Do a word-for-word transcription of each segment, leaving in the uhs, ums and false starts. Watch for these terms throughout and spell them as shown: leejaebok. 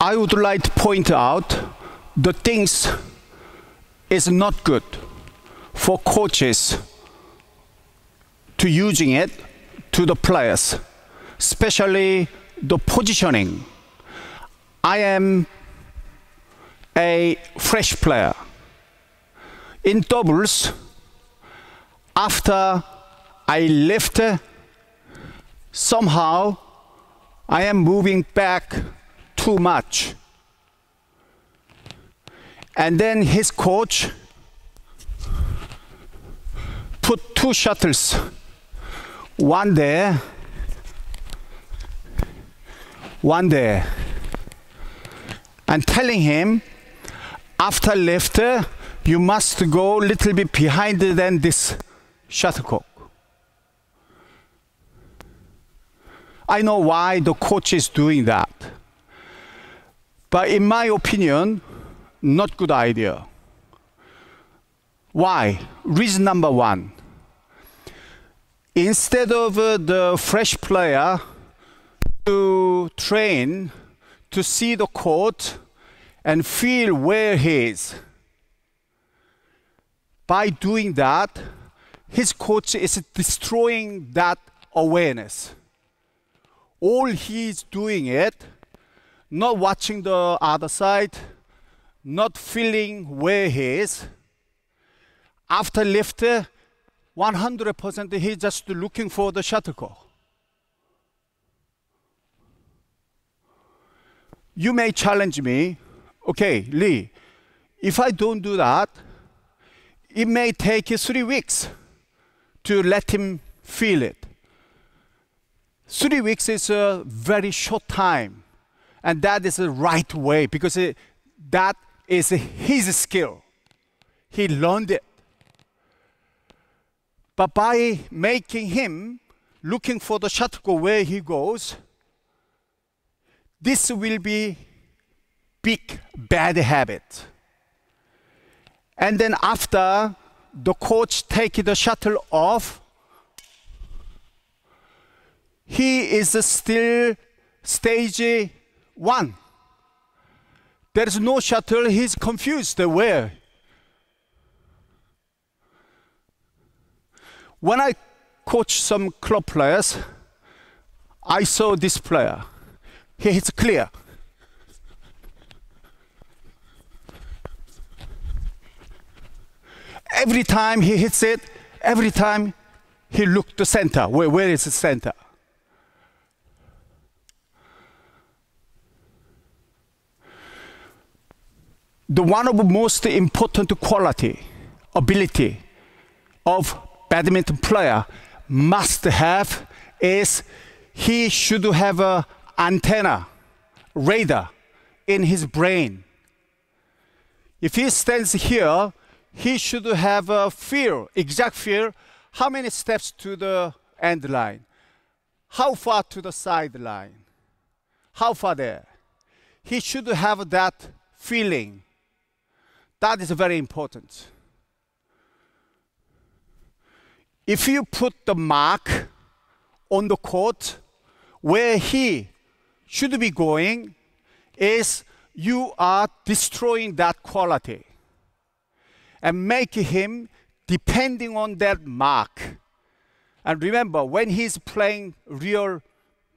I would like to point out the things is not good for coaches to using it to the players, especially the positioning. I am a fresh player. In doubles, after I left, somehow I am moving back too much. And then his coach put two shuttles, one there, one there. And telling him, after left, you must go a little bit behind than this shuttlecock. I know why the coach is doing that. But in my opinion, not good idea. Why? Reason number one. Instead of uh, the fresh player to train, to see the court and feel where he is, by doing that, his coach is destroying that awareness. All he is doing it, not watching the other side, not feeling where he is. After lift, one hundred percent he's just looking for the shuttlecock. You may challenge me, okay, Lee, if I don't do that, it may take three weeks to let him feel it. Three weeks is a very short time, and that is the right way, because it, that is his skill. He learned it. But by making him looking for the shuttlecock where he goes, this will be big bad habit. And then after the coach takes the shuttle off, he is still stage one. There is no shuttle, he's confused where. When I coach some club players, I saw this player. He is clear. Every time he hits it, every time he looks to center. Where, where is the center? The one of the most important quality, ability of badminton player must have is he should have an antenna, radar in his brain. If he stands here, he should have a fear, exact fear, how many steps to the end line, how far to the sideline, how far there. He should have that feeling. That is very important. If you put the mark on the court, where he should be going, is you are destroying that quality. And make him depending on that mark. And remember, when he's playing real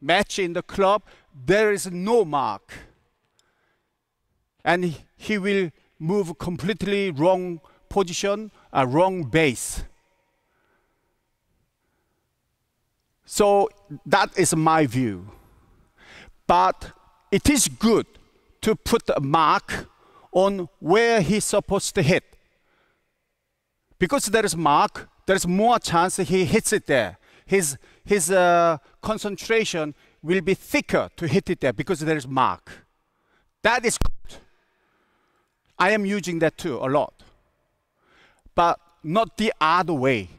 match in the club, there is no mark. And he will move completely wrong position, a wrong base. So that is my view. But it is good to put a mark on where he's supposed to hit. Because there is mark, there is more chance he hits it there. His, his uh, concentration will be thicker to hit it there because there is mark. That is good. I am using that too a lot. But not the other way.